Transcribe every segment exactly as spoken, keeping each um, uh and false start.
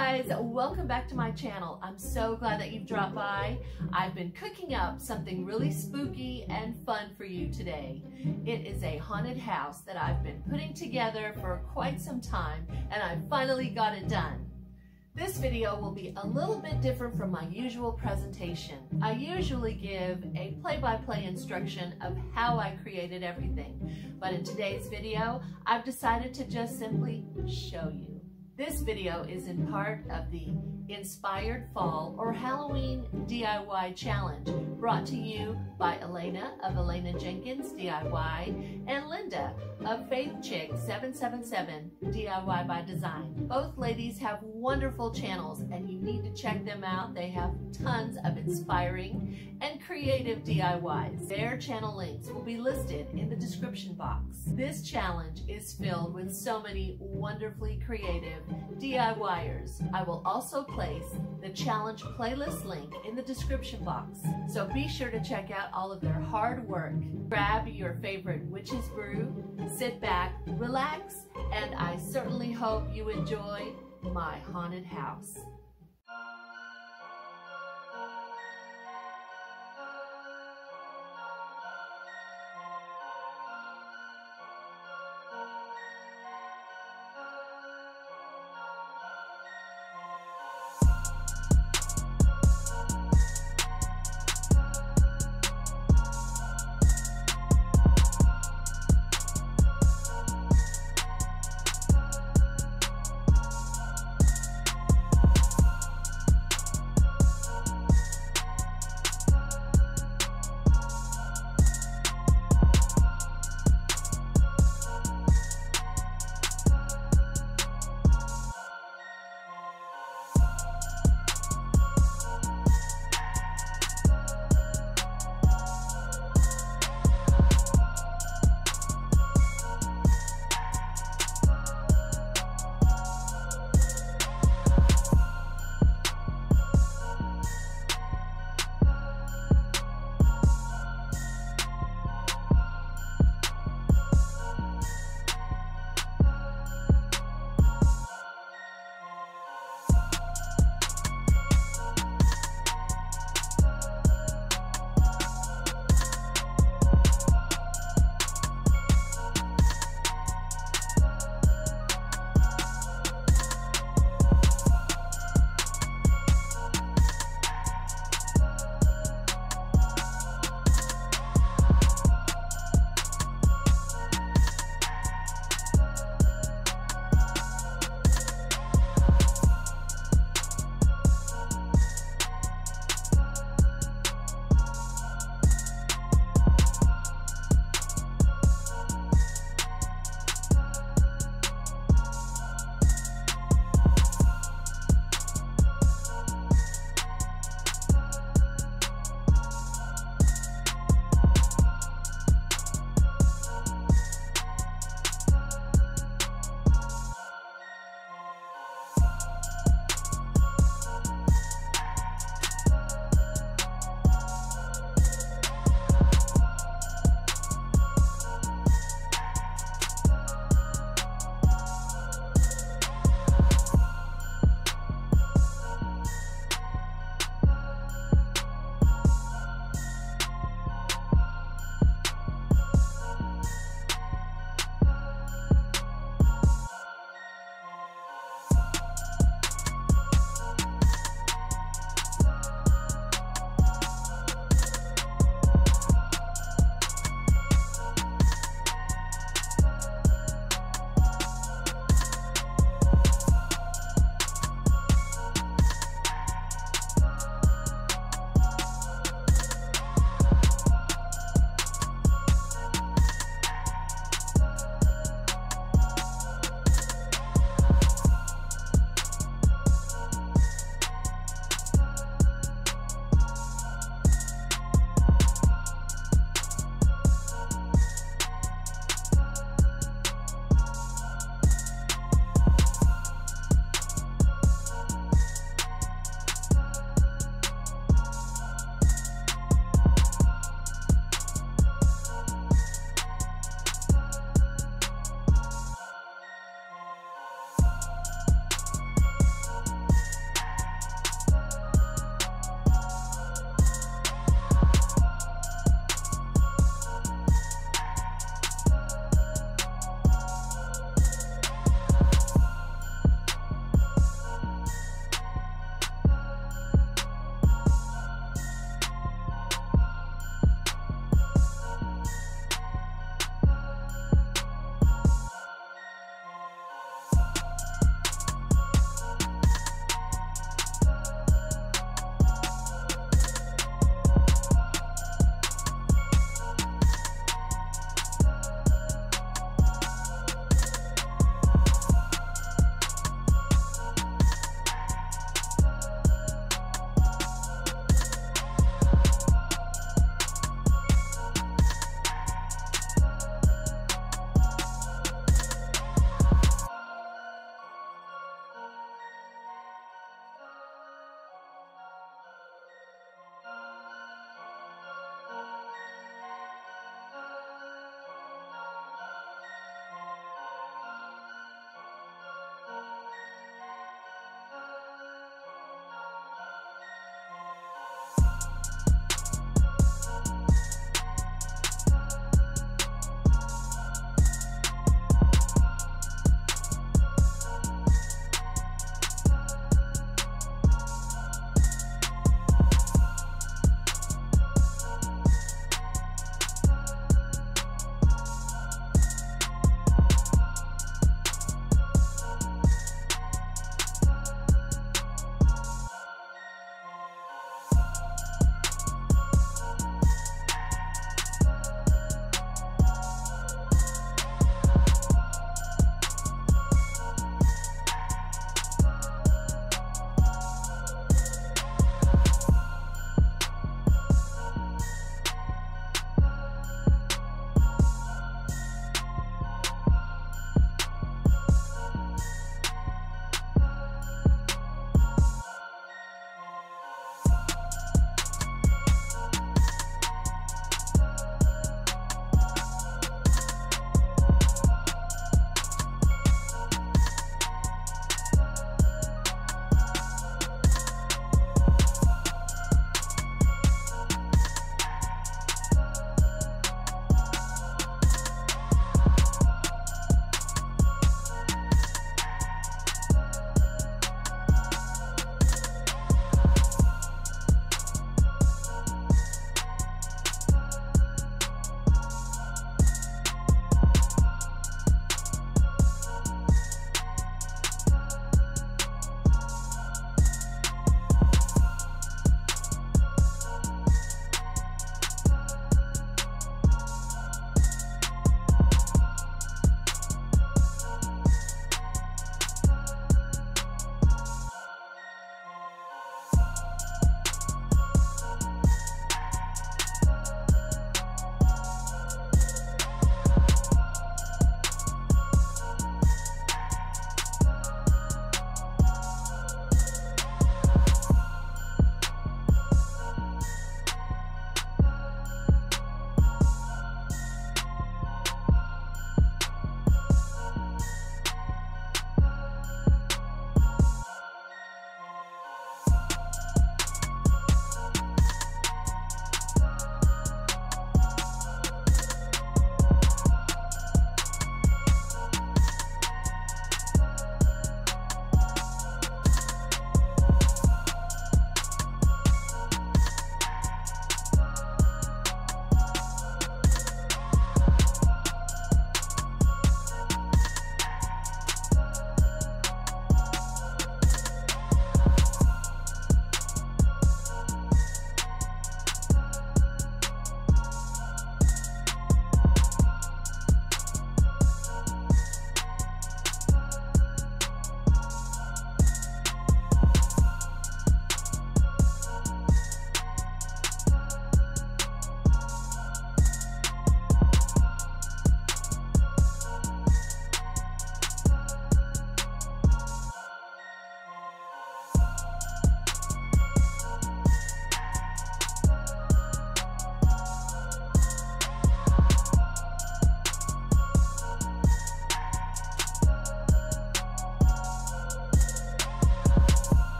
guys, welcome back to my channel. I'm so glad that you've dropped by. I've been cooking up something really spooky and fun for you today. It is a haunted house that I've been putting together for quite some time, and I finally got it done. This video will be a little bit different from my usual presentation. I usually give a play-by-play instruction of how I created everything, but in today's video, I've decided to just simply show you. This video is in part of the Inspired Fall or Halloween D I Y Challenge brought to you by Elena of Elena Jenkins D I Y and Linda of Faythchik seven seven seven D I Y by Design. Both ladies have wonderful channels and you need to check them out. They have tons of inspiring and creative D I Ys. Their channel links will be listed in the description box. This challenge is filled with so many wonderfully creative D I Y ers. I will also place the challenge playlist link in the description box, so be sure to check out all of their hard work. Grab your favorite witch's brew, sit back, relax, and I certainly hope you enjoy my haunted house.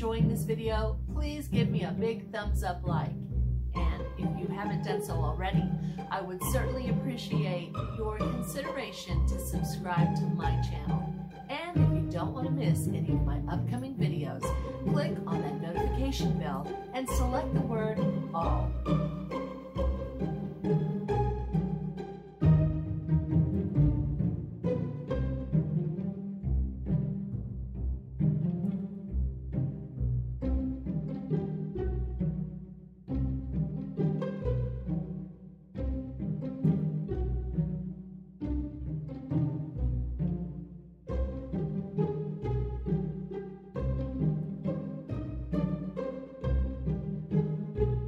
enjoying this video, please give me a big thumbs up like. And if you haven't done so already, I would certainly appreciate your consideration to subscribe to my channel. And if you don't want to miss any of my upcoming videos, click on that notification bell and select the word all. Thank you.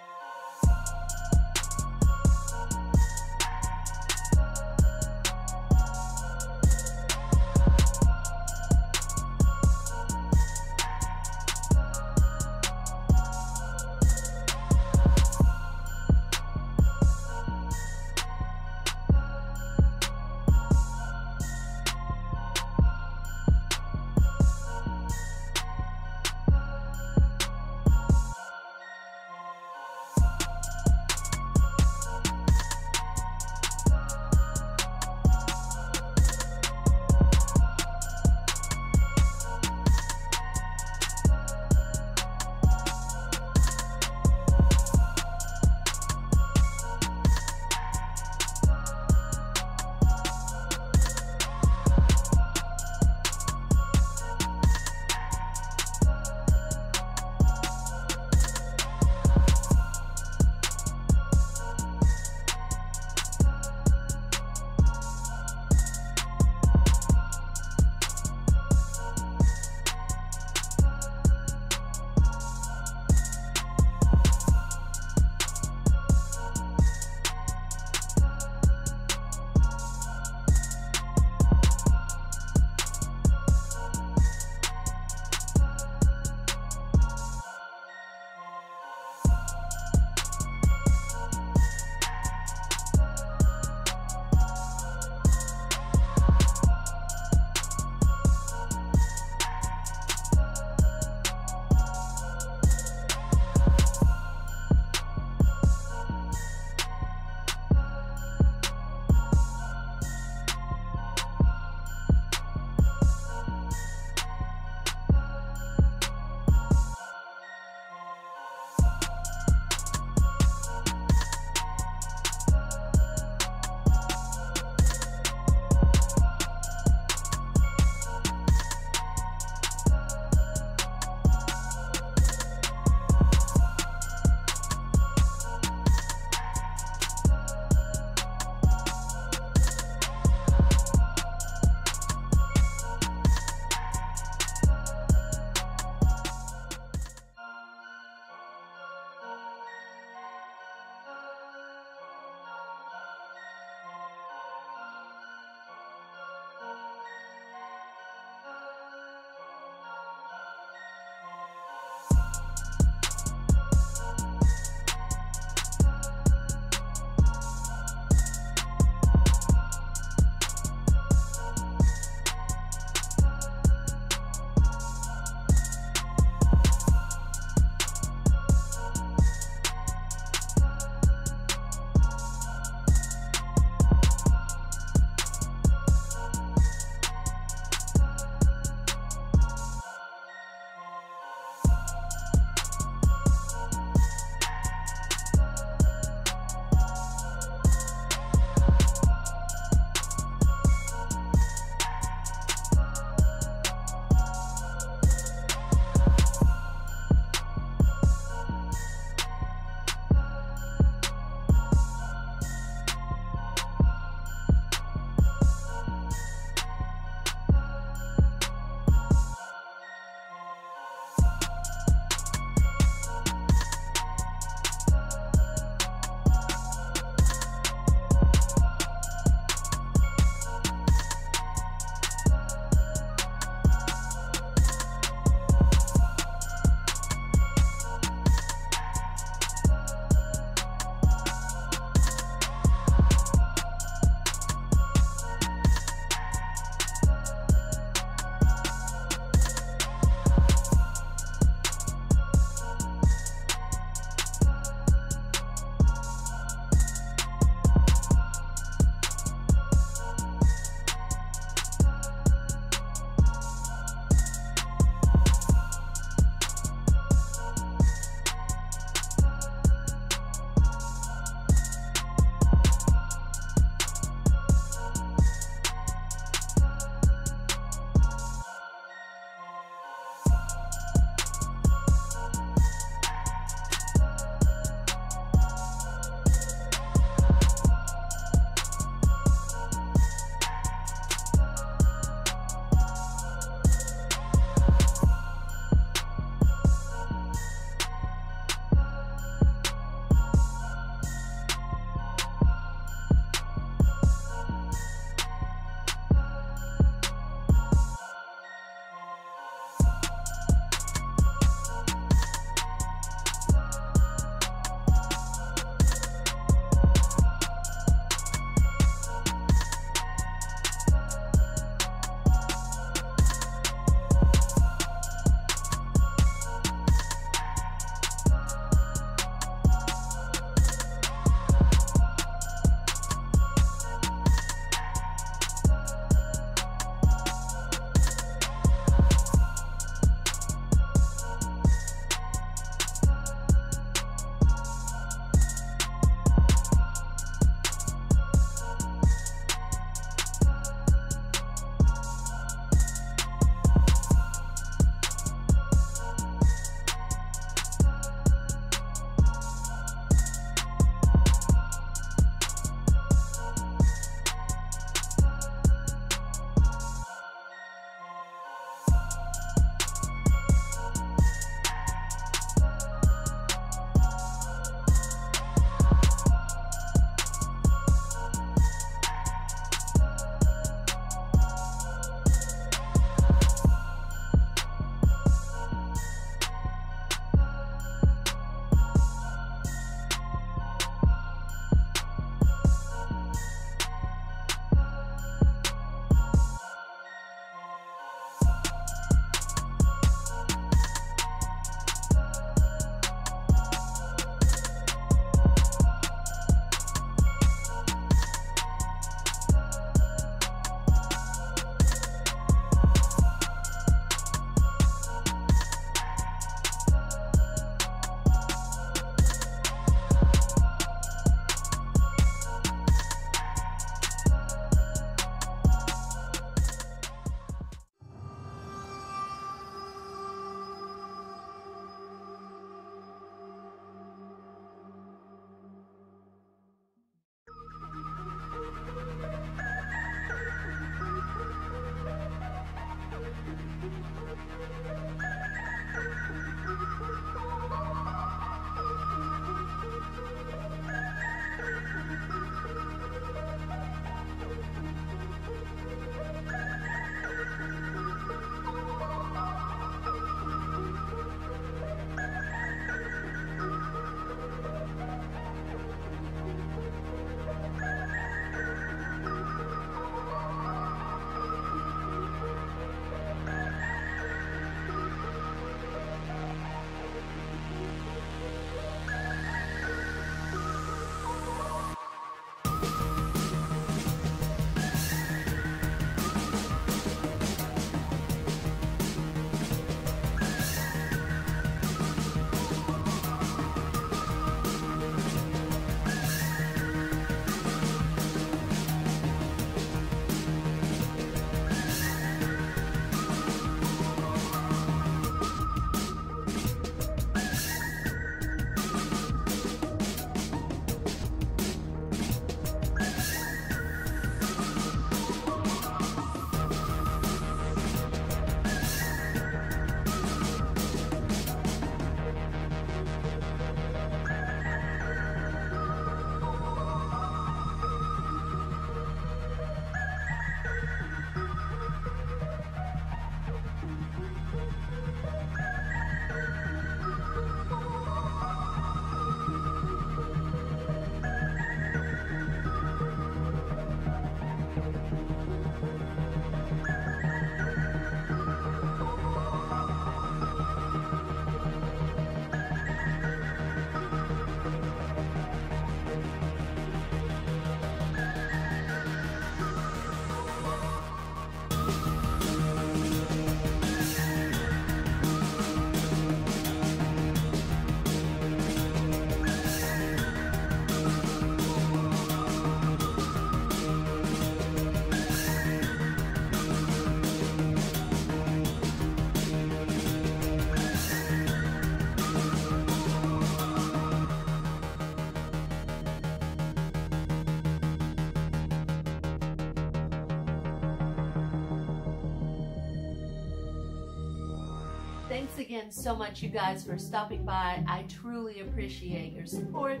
Thanks again so much, you guys, for stopping by. I truly appreciate your support.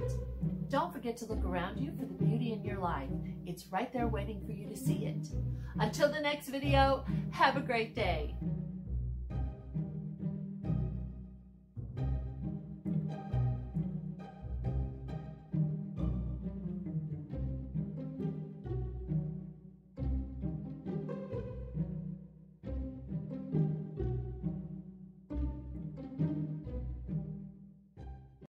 Don't forget to look around you for the beauty in your life. It's right there waiting for you to see it. Until the next video, have a great day.